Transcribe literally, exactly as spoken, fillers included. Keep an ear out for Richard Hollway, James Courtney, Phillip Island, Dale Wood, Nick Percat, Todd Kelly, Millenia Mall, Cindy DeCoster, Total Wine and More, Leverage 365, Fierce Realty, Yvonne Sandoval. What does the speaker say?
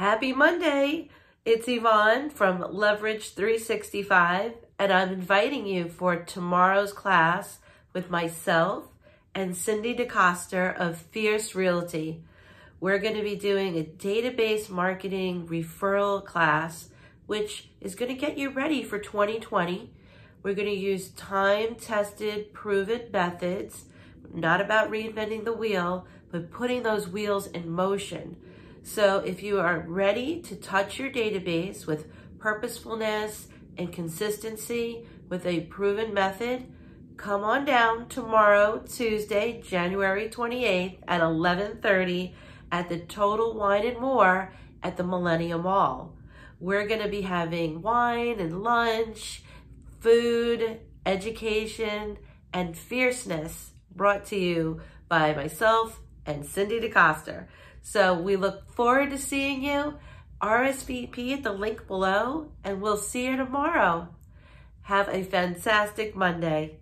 Happy Monday! It's Yvonne from Leverage three sixty-five, and I'm inviting you for tomorrow's class with myself and Cindy DeCoster of Fierce Realty. We're going to be doing a database marketing referral class, which is going to get you ready for twenty twenty. We're going to use time-tested, proven methods, not about reinventing the wheel, but putting those wheels in motion. So if you are ready to touch your database with purposefulness and consistency with a proven method, come on down tomorrow, Tuesday, January twenty-eighth at eleven thirty at the Total Wine and More at the Millenia Mall. We're going to be having wine and lunch, food, education, and fierceness brought to you by myself and Cindy DeCoster. So we look forward to seeing you. R S V P at the link below, and we'll see you tomorrow. Have a fantastic Monday.